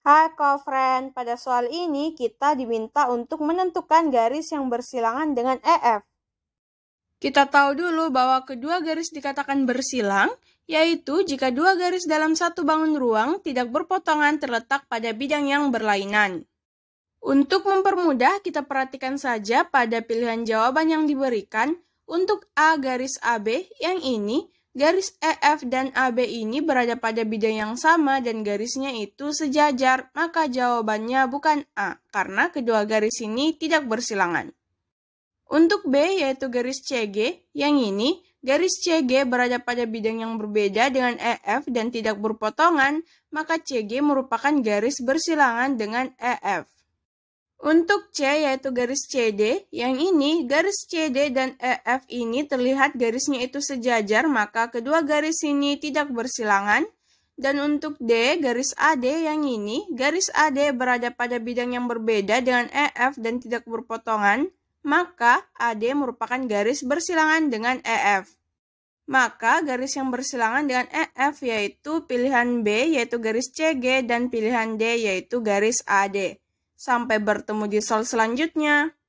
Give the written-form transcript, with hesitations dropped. Hai co-friend, pada soal ini kita diminta untuk menentukan garis yang bersilangan dengan EF. Kita tahu dulu bahwa kedua garis dikatakan bersilang, yaitu jika dua garis dalam satu bangun ruang tidak berpotongan terletak pada bidang yang berlainan. Untuk mempermudah, kita perhatikan saja pada pilihan jawaban yang diberikan. Untuk A garis AB yang ini, garis EF dan AB ini berada pada bidang yang sama dan garisnya itu sejajar, maka jawabannya bukan A, karena kedua garis ini tidak bersilangan. Untuk B yaitu garis CG, yang ini garis CG berada pada bidang yang berbeda dengan EF dan tidak berpotongan, maka CG merupakan garis bersilangan dengan EF. Untuk C yaitu garis CD, yang ini garis CD dan EF ini terlihat garisnya itu sejajar, maka kedua garis ini tidak bersilangan. Dan untuk D garis AD yang ini, garis AD berada pada bidang yang berbeda dengan EF dan tidak berpotongan, maka AD merupakan garis bersilangan dengan EF. Maka garis yang bersilangan dengan EF yaitu pilihan B yaitu garis CG dan pilihan D yaitu garis AD. Sampai bertemu di soal selanjutnya.